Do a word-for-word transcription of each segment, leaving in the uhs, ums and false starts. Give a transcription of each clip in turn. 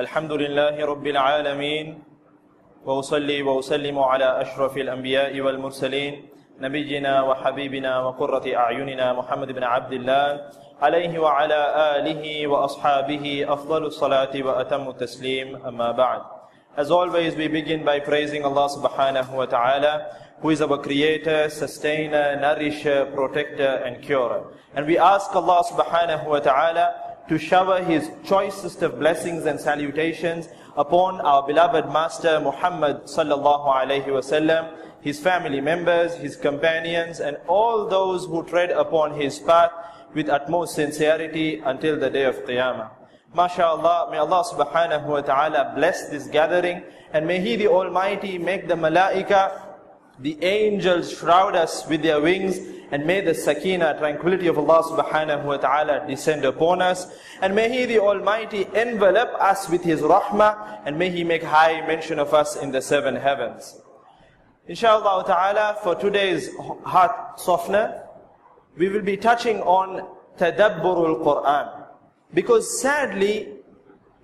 الحمد لله رب العالمين وأصلي وأسلم على أشرف الأنبياء والمرسلين نبينا وحبيبنا وقرة أعيننا محمد بن عبد الله عليه وعلى آله وأصحابه أفضل الصلاة وأتم التسليم أما بعد. As always, we begin by praising Allah subhanahu wa ta'ala, who is our creator, sustainer, nourisher, protector and curer. And we ask Allah subhanahu wa ta'ala to shower His choicest of blessings and salutations upon our beloved Master Muhammad sallallahu alayhi wa sallam, his family members, his companions and all those who tread upon his path with utmost sincerity until the day of Qiyamah. MashaAllah, may Allah subhanahu wa ta'ala bless this gathering, and may He the Almighty make the Malaika, the angels, shroud us with their wings, and may the Sakina, tranquility of Allah subhanahu wa ta'ala, descend upon us. And may He the Almighty envelop us with His rahmah, and may He make high mention of us in the seven heavens. Insha'Allah ta'ala, for today's heart softener, we will be touching on Tadabburul Quran. Because sadly,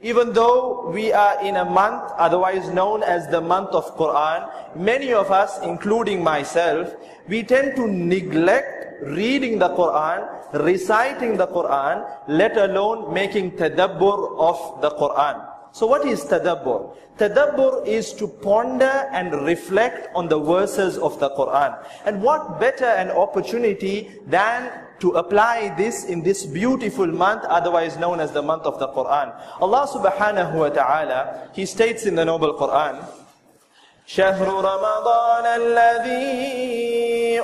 even though we are in a month otherwise known as the month of Qur'an, many of us, including myself, we tend to neglect reading the Qur'an, reciting the Qur'an, let alone making tadabbur of the Qur'an. So what is tadabbur? Tadabbur is to ponder and reflect on the verses of the Qur'an. And what better an opportunity than to apply this in this beautiful month, otherwise known as the month of the Qur'an. Allah subhanahu wa ta'ala, He states in the noble Qur'an, شَهْرُ رَمَضَانَ الَّذِي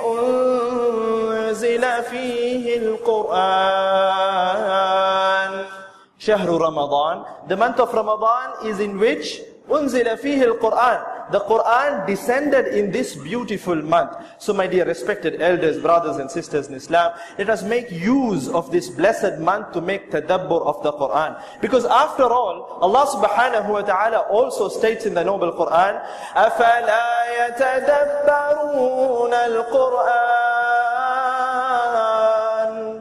أُنزِلَ فِيهِ الْقُرْآنِ. Shahru Ramadan, the month of Ramadan, is in which unzila fihi al-Quran, the Quran descended in this beautiful month. So my dear respected elders, brothers and sisters in Islam, let us make use of this blessed month to make tadabbur of the Quran. Because after all, Allah subhanahu wa ta'ala also states in the noble Quran, أَفَلَا يَتَدَبَّرُونَ الْقُرْآنَ.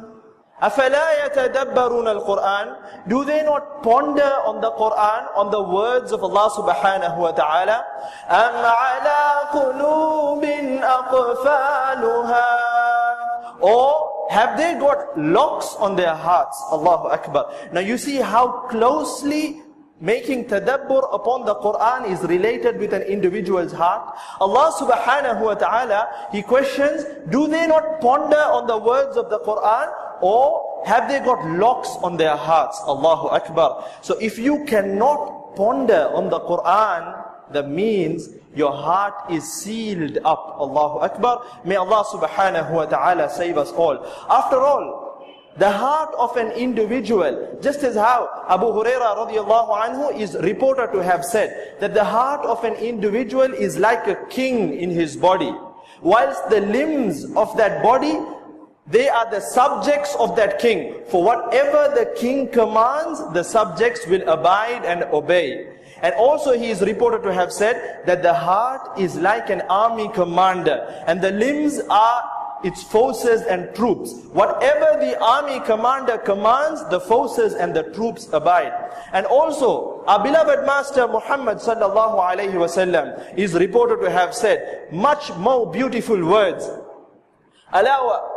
أَفَلَا يَتَدَبَّرُونَ الْقُرْآنَ. Do they not ponder on the Qur'an, on the words of Allah subhanahu wa ta'ala? أَمْ عَلَىٰ قُلُوبٍ أَقْفَالُهَا. Or have they got locks on their hearts? Allahu Akbar. Now you see how closely making tadabbur upon the Qur'an is related with an individual's heart. Allah subhanahu wa ta'ala, He questions, do they not ponder on the words of the Qur'an? Or have they got locks on their hearts? Allahu Akbar. So if you cannot ponder on the Qur'an, that means your heart is sealed up. Allahu Akbar. May Allah subhanahu wa ta'ala save us all. After all, the heart of an individual, just as how Abu Huraira radiallahu anhu is reported to have said, that the heart of an individual is like a king in his body, whilst the limbs of that body, they are the subjects of that king. For whatever the king commands, the subjects will abide and obey. And also he is reported to have said that the heart is like an army commander, and the limbs are its forces and troops. Whatever the army commander commands, the forces and the troops abide. And also, our beloved Master Muhammad sallallahu alayhi wa sallam is reported to have said much more beautiful words. Alawa.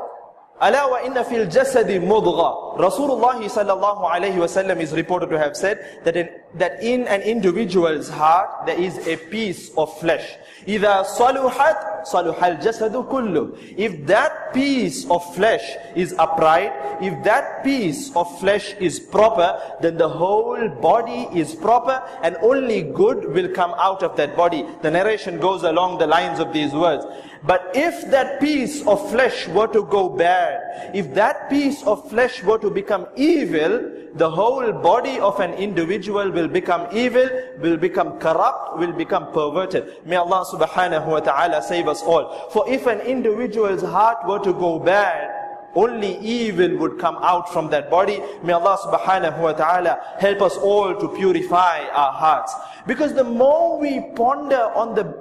أَلَا وَإِنَّ فِي الْجَسَدِ مُضْغَةٌ. Rasulullahi sallallahu alayhi wa sallam is reported to have said that in, that in an individual's heart there is a piece of flesh. إِذَا صَلُحَتْ صَلُحَ الْجَسَدُ كُلُّ. If that piece of flesh is upright, if that piece of flesh is proper, then the whole body is proper and only good will come out of that body. The narration goes along the lines of these words. But if that piece of flesh were to go bad, if that piece of flesh were to become evil, the whole body of an individual will become evil, will become corrupt, will become perverted. May Allah subhanahu wa ta'ala save us all. For if an individual's heart were to go bad, only evil would come out from that body. May Allah subhanahu wa ta'ala help us all to purify our hearts. Because the more we ponder on the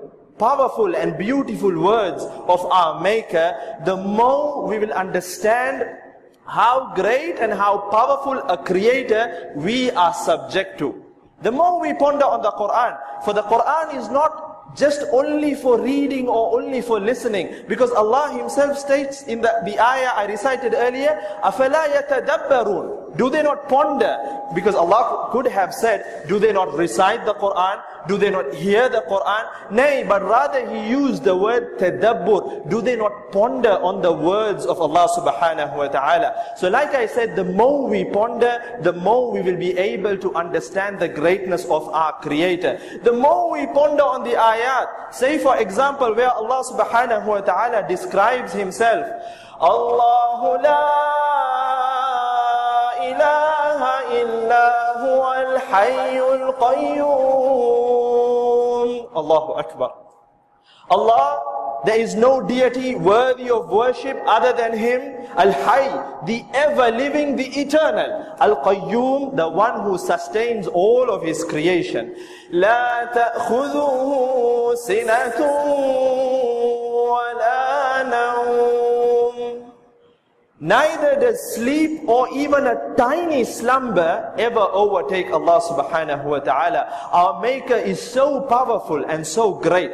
powerful and beautiful words of our Maker, the more we will understand how great and how powerful a creator we are subject to. The more we ponder on the Qur'an, for the Qur'an is not just only for reading or only for listening, because Allah Himself states in the, the ayah I recited earlier, أَفَلَا يَتَدَبَّرُونَ. Do they not ponder? Because Allah could have said, do they not recite the Qur'an? Do they not hear the Qur'an? Nay, but rather He used the word tadabbur. Do they not ponder on the words of Allah subhanahu wa ta'ala? So like I said, the more we ponder, the more we will be able to understand the greatness of our Creator. The more we ponder on the ayat, say for example where Allah subhanahu wa ta'ala describes Himself, Allahu la ilaha illa huwa al-hayyul qayyum. Allahu Akbar. Allah, there is no deity worthy of worship other than Him. Al-Hayy, the ever-living, the eternal. Al-Qayyum, the one who sustains all of His creation. La ta'khudhuhu sinatun wa la nawm. Neither does sleep or even a tiny slumber ever overtake Allah subhanahu wa ta'ala. Our Maker is so powerful and so great.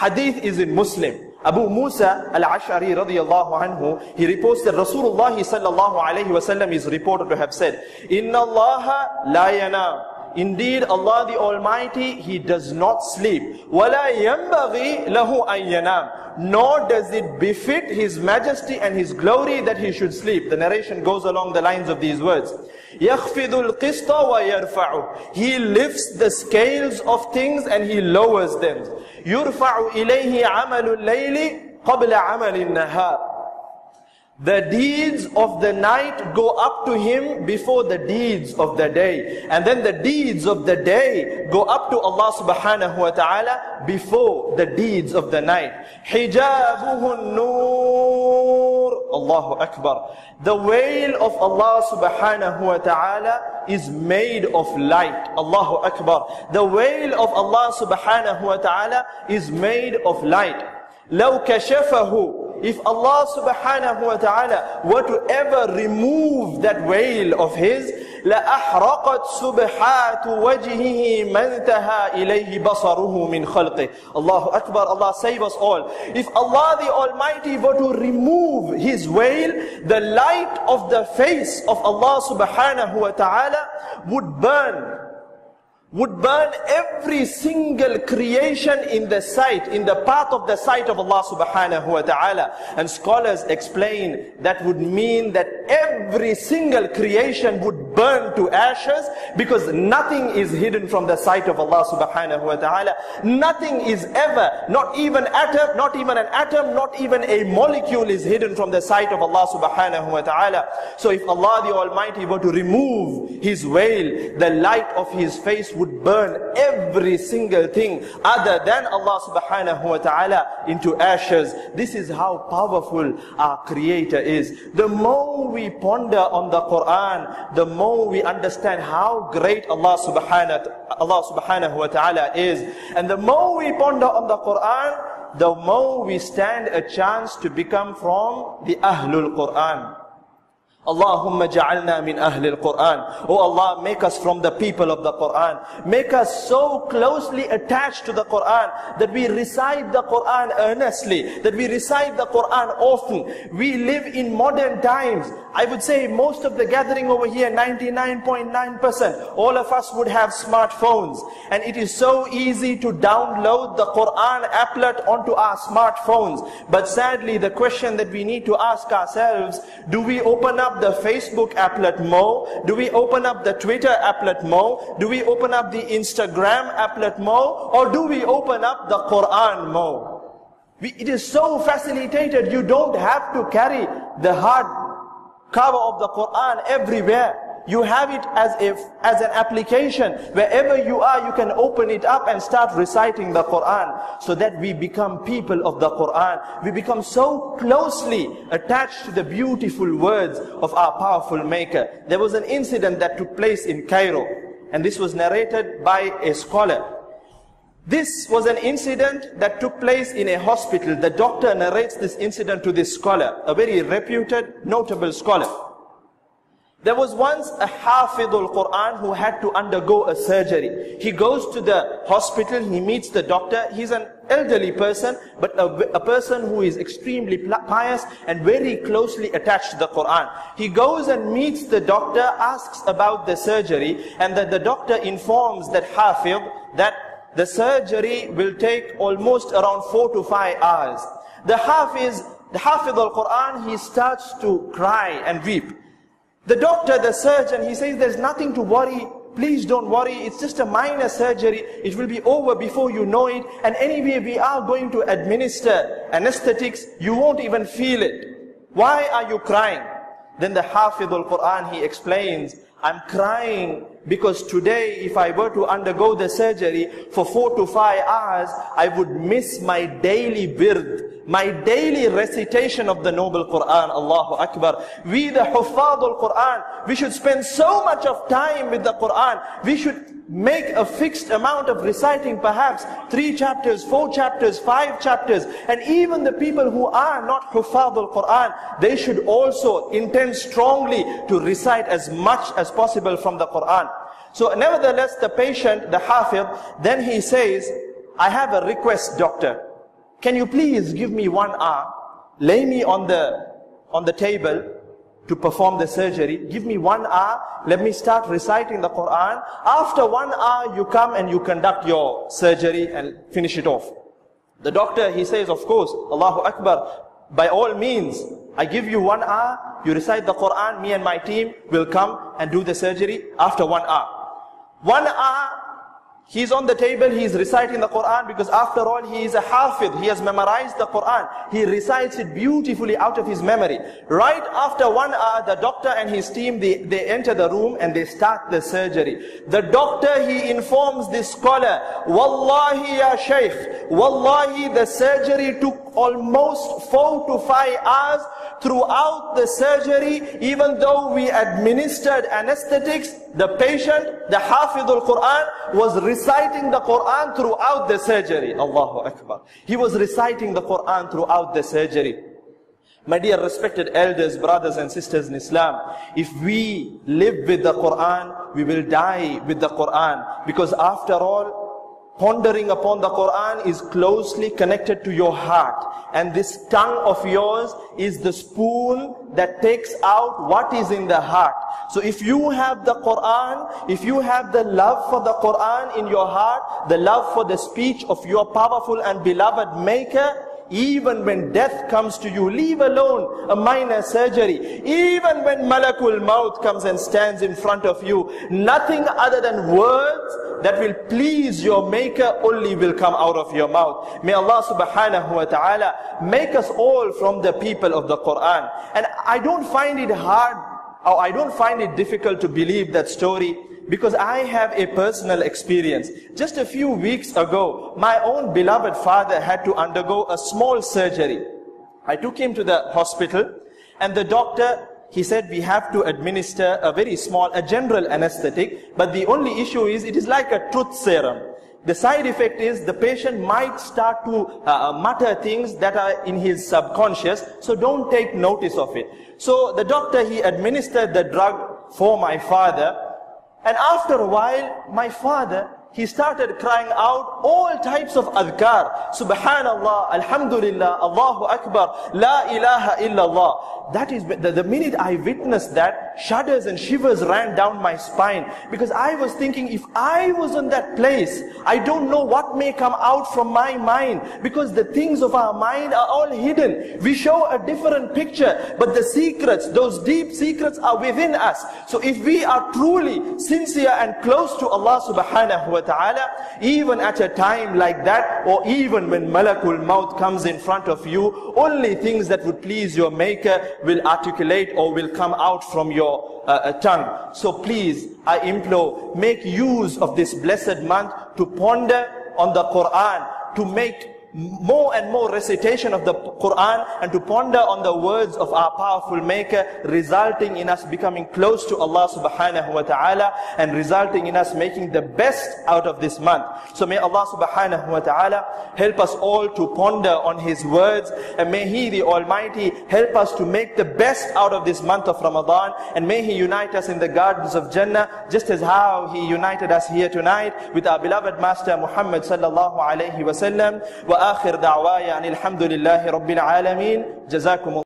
Hadith is in Muslim. Abu Musa al-Ash'ari radiyallahu anhu, he reports that Rasulullah sallallahu alayhi wa sallam is reported to have said, Inna Allah la yanam. Indeed, Allah the Almighty, He does not sleep. وَلَا يَنْبَغِي لَهُ أَنْ يَنَامْ. Nor does it befit His majesty and His glory that He should sleep. The narration goes along the lines of these words. يَخْفِضُ الْقِسْطَ وَيَرْفَعُ. He lifts the scales of things and He lowers them. يُرْفَعُ إِلَيْهِ عَمَلُ اللَّيْلِ قَبْلَ عَمَلِ النَّهَارِ. The deeds of the night go up to Him before the deeds of the day. And then the deeds of the day go up to Allah subhanahu wa ta'ala before the deeds of the night. Hijabuhun Noor. Allahu Akbar. The veil of Allah subhanahu wa ta'ala is made of light. Allahu Akbar. The veil of Allah subhanahu wa ta'ala is made of light. لَوْ كَشَفَهُ. If Allah subhanahu wa ta'ala were to ever remove that veil of His, لَأَحْرَقَتْ سُبْحَاتُ وَجْهِهِ مَنْتَهَا إِلَيْهِ بَصَرُهُ مِنْ خَلْقِهِ. Allahu Akbar, Allah save us all. If Allah the Almighty were to remove His veil, the light of the face of Allah subhanahu wa ta'ala would burn. would burn every single creation in the sight, in the path of the sight of Allah subhanahu wa ta'ala. And scholars explain that would mean that every single creation would burn to ashes, because nothing is hidden from the sight of Allah subhanahu wa ta'ala. Nothing is ever, not even atom, not even an atom, not even a molecule is hidden from the sight of Allah subhanahu wa ta'ala. So if Allah the Almighty were to remove His veil, the light of His face would would burn every single thing other than Allah subhanahu wa ta'ala into ashes. This is how powerful our Creator is. The more we ponder on the Qur'an, the more we understand how great Allah subhanahu, Allah subhanahu wa ta'ala is. And the more we ponder on the Qur'an, the more we stand a chance to become from the Ahlul Quran. Allahumma ja'alna min ahlil Quran. Oh Allah, make us from the people of the Quran. Make us so closely attached to the Quran that we recite the Quran earnestly, that we recite the Quran often. We live in modern times. I would say most of the gathering over here, ninety-nine point nine percent, all of us would have smartphones. And it is so easy to download the Quran applet onto our smartphones. But sadly, the question that we need to ask ourselves, do we open up the Facebook applet more? Do we open up the Twitter applet more? Do we open up the Instagram applet more? Or do we open up the Quran more? We, it is so facilitated, you don't have to carry the hard cover of the Quran everywhere. You have it as if as an application. Wherever you are, you can open it up and start reciting the Quran, so that we become people of the Quran. We become so closely attached to the beautiful words of our powerful Maker. There was an incident that took place in Cairo, and this was narrated by a scholar. This was an incident that took place in a hospital. The doctor narrates this incident to this scholar, a very reputed, notable scholar. There was once a Hafidhul Quran who had to undergo a surgery. He goes to the hospital, he meets the doctor. He's an elderly person, but a, a person who is extremely pious and very closely attached to the Quran. He goes and meets the doctor, asks about the surgery, and that the doctor informs that Hafidh that the surgery will take almost around four to five hours. The Hafiz, the Hafidhul Quran, he starts to cry and weep. The doctor, the surgeon, he says, there's nothing to worry. Please don't worry. It's just a minor surgery. It will be over before you know it. And anyway, we are going to administer anesthetics. You won't even feel it. Why are you crying? Then the Hafidhul Quran, he explains, I'm crying because today, if I were to undergo the surgery for four to five hours, I would miss my daily wird, my daily recitation of the noble Quran. Allahu Akbar. We the Huffadul Quran, we should spend so much of time with the Quran. We should make a fixed amount of reciting, perhaps three chapters, four chapters, five chapters. And even the people who are not Huffadul Quran, they should also intend strongly to recite as much as possible from the Quran. So nevertheless, the patient, the Hafidh, then he says, I have a request, doctor. Can you please give me one hour? Lay me on the, on the table to perform the surgery. Give me one hour. Let me start reciting the Quran. After one hour, you come and you conduct your surgery and finish it off. The doctor, he says, of course, Allahu Akbar. By all means, I give you one hour, you recite the Quran, me and my team will come and do the surgery after one hour. One hour, he's on the table, he's reciting the Quran, because after all, he is a Hafidh, he has memorized the Quran. He recites it beautifully out of his memory. Right after one hour, the doctor and his team, they, they enter the room and they start the surgery. The doctor, he informs this scholar, Wallahi ya Shaykh, Wallahi, the surgery took almost four to five hours. Throughout the surgery, even though we administered anesthetics, the patient, the Hafidhul Quran, was reciting the Quran throughout the surgery. Allahu Akbar. He was reciting the Quran throughout the surgery. My dear respected elders, brothers and sisters in Islam, if we live with the Quran, we will die with the Quran. Because after all, pondering upon the Quran is closely connected to your heart. And this tongue of yours is the spoon that takes out what is in the heart. So if you have the Quran, if you have the love for the Quran in your heart, the love for the speech of your powerful and beloved Maker, even when death comes to you, leave alone a minor surgery, even when Malakul Maut comes and stands in front of you, nothing other than words that will please your Maker only will come out of your mouth. May Allah subhanahu wa ta'ala make us all from the people of the Quran. And I don't find it hard, or I don't find it difficult to believe that story, because I have a personal experience. Just a few weeks ago, my own beloved father had to undergo a small surgery. I took him to the hospital, and the doctor, he said, we have to administer a very small, a general anesthetic, but the only issue is it is like a truth serum. The side effect is the patient might start to uh, mutter things that are in his subconscious, so don't take notice of it. So the doctor, he administered the drug for my father, and after a while, my father, he started crying out all types of adhkar. Subhanallah, alhamdulillah, Allahu Akbar, la ilaha illallah. That is, the, the minute I witnessed that, shudders and shivers ran down my spine. Because I was thinking, if I was in that place, I don't know what may come out from my mind. Because the things of our mind are all hidden. We show a different picture, but the secrets, those deep secrets are within us. So if we are truly sincere and close to Allah subhanahu wa ta'ala, even at a time like that, or even when Malakul Maut comes in front of you, only things that would please your Maker will articulate or will come out from your uh, tongue. So please, I implore, make use of this blessed month to ponder on the Quran, to make more and more recitation of the Quran and to ponder on the words of our powerful maker, resulting in us becoming close to Allah subhanahu wa ta'ala, and resulting in us making the best out of this month. So may Allah subhanahu wa ta'ala help us all to ponder on His words, and may He the Almighty help us to make the best out of this month of Ramadan, and may He unite us in the gardens of Jannah, just as how He united us here tonight with our beloved Master Muhammad sallallahu alayhi wa sallam. وآخر دعوايا أن الحمد لله رب العالمين جزاكم الله